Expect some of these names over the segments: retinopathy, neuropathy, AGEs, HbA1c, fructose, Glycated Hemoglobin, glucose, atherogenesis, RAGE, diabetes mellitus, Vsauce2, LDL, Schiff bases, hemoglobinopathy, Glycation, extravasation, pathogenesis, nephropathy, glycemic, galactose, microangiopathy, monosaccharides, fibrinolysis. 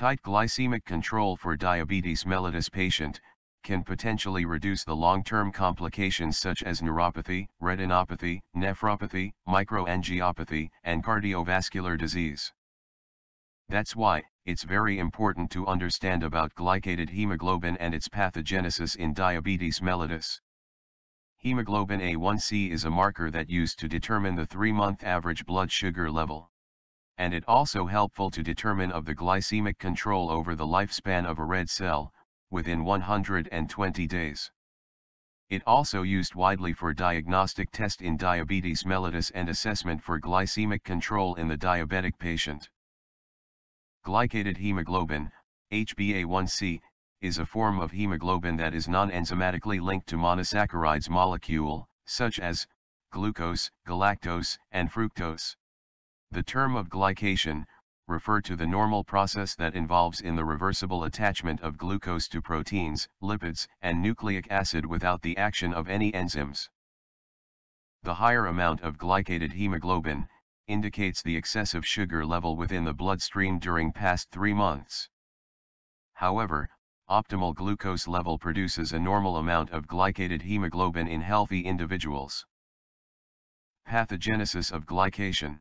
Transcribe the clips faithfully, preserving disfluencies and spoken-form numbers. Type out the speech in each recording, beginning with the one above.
Tight glycemic control for diabetes mellitus patient can potentially reduce the long-term complications such as neuropathy, retinopathy, nephropathy, microangiopathy, and cardiovascular disease. That's why it's very important to understand about glycated hemoglobin and its pathogenesis in diabetes mellitus. Hemoglobin A one C is a marker that used to determine the three-month average blood sugar level. And it also helpful to determine of the glycemic control over the lifespan of a red cell, within one hundred twenty days. It also used widely for diagnostic test in diabetes mellitus and assessment for glycemic control in the diabetic patient. Glycated hemoglobin, H b A one c, is a form of hemoglobin that is non-enzymatically linked to monosaccharides molecule, such as glucose, galactose, and fructose. The term of glycation refers to the normal process that involves in the reversible attachment of glucose to proteins, lipids, and nucleic acid without the action of any enzymes. The higher amount of glycated hemoglobin indicates the excessive sugar level within the bloodstream during past three months. However, optimal glucose level produces a normal amount of glycated hemoglobin in healthy individuals. Pathogenesis of glycation.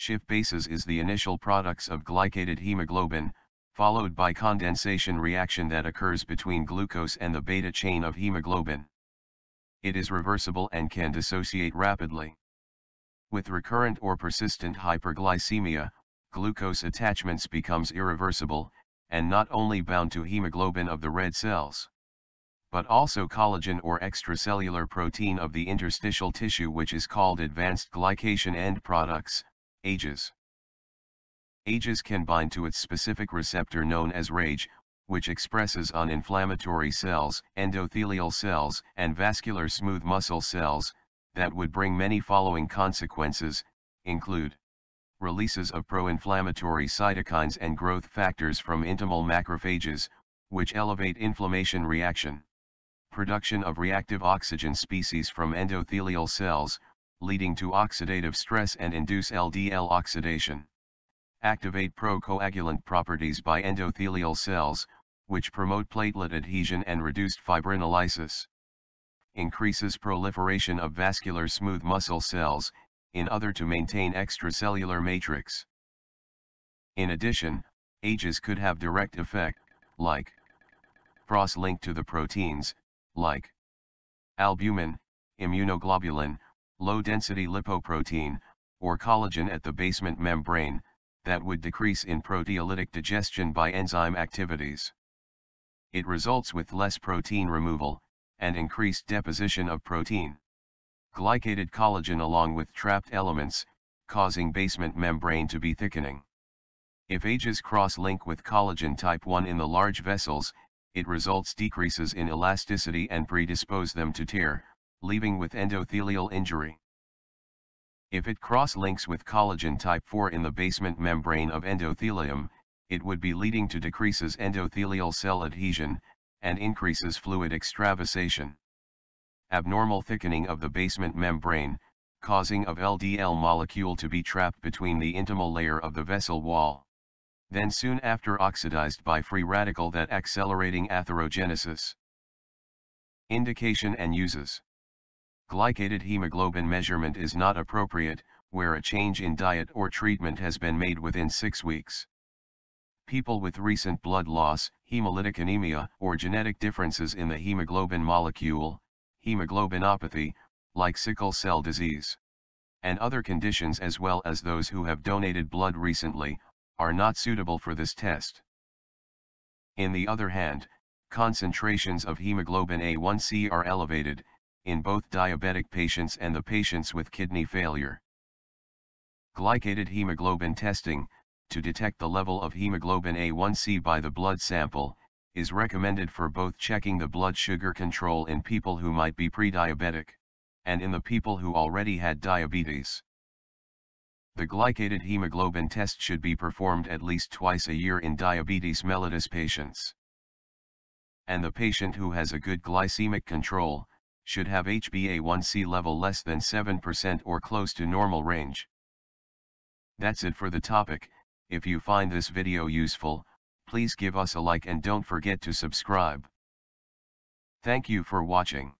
Schiff bases is the initial products of glycated hemoglobin, followed by condensation reaction that occurs between glucose and the beta chain of hemoglobin. It is reversible and can dissociate rapidly. With recurrent or persistent hyperglycemia, glucose attachments becomes irreversible, and not only bound to hemoglobin of the red cells, but also collagen or extracellular protein of the interstitial tissue, which is called advanced glycation end products, A G Es. A G Es can bind to its specific receptor known as RAGE, which expresses on inflammatory cells, endothelial cells, and vascular smooth muscle cells, that would bring many following consequences, include releases of pro-inflammatory cytokines and growth factors from intimal macrophages, which elevate inflammation reaction, production of reactive oxygen species from endothelial cells, leading to oxidative stress and induce L D L oxidation, activate pro-coagulant properties by endothelial cells, which promote platelet adhesion and reduced fibrinolysis, increases proliferation of vascular smooth muscle cells, in order to maintain extracellular matrix. In addition, A G Es could have direct effect, like cross-linked to the proteins, like albumin, immunoglobulin, low-density lipoprotein, or collagen at the basement membrane, that would decrease in proteolytic digestion by enzyme activities. It results with less protein removal, and increased deposition of protein. Glycated collagen along with trapped elements, causing basement membrane to be thickening. If A G Es cross-link with collagen type one in the large vessels, it results decreases in elasticity and predispose them to tear, leaving with endothelial injury. If it cross-links with collagen type four in the basement membrane of endothelium, it would be leading to decreases endothelial cell adhesion, and increases fluid extravasation. Abnormal thickening of the basement membrane, causing of L D L molecule to be trapped between the intimal layer of the vessel wall. Then soon after oxidized by free radical that accelerating atherogenesis. Indication and uses. Glycated hemoglobin measurement is not appropriate, where a change in diet or treatment has been made within six weeks. People with recent blood loss, hemolytic anemia, or genetic differences in the hemoglobin molecule, hemoglobinopathy, like sickle cell disease, and other conditions, as well as those who have donated blood recently, are not suitable for this test. On the other hand, concentrations of hemoglobin A one C are elevated, in both diabetic patients and the patients with kidney failure. Glycated hemoglobin testing, to detect the level of hemoglobin A one C by the blood sample, is recommended for both checking the blood sugar control in people who might be pre-diabetic, and in the people who already had diabetes. The glycated hemoglobin test should be performed at least twice a year in diabetes mellitus patients. And the patient who has a good glycemic control should have H b A one c level less than seven percent or close to normal range. That's it for the topic. If you find this video useful, Please give us a like and don't forget to subscribe. Thank you for watching.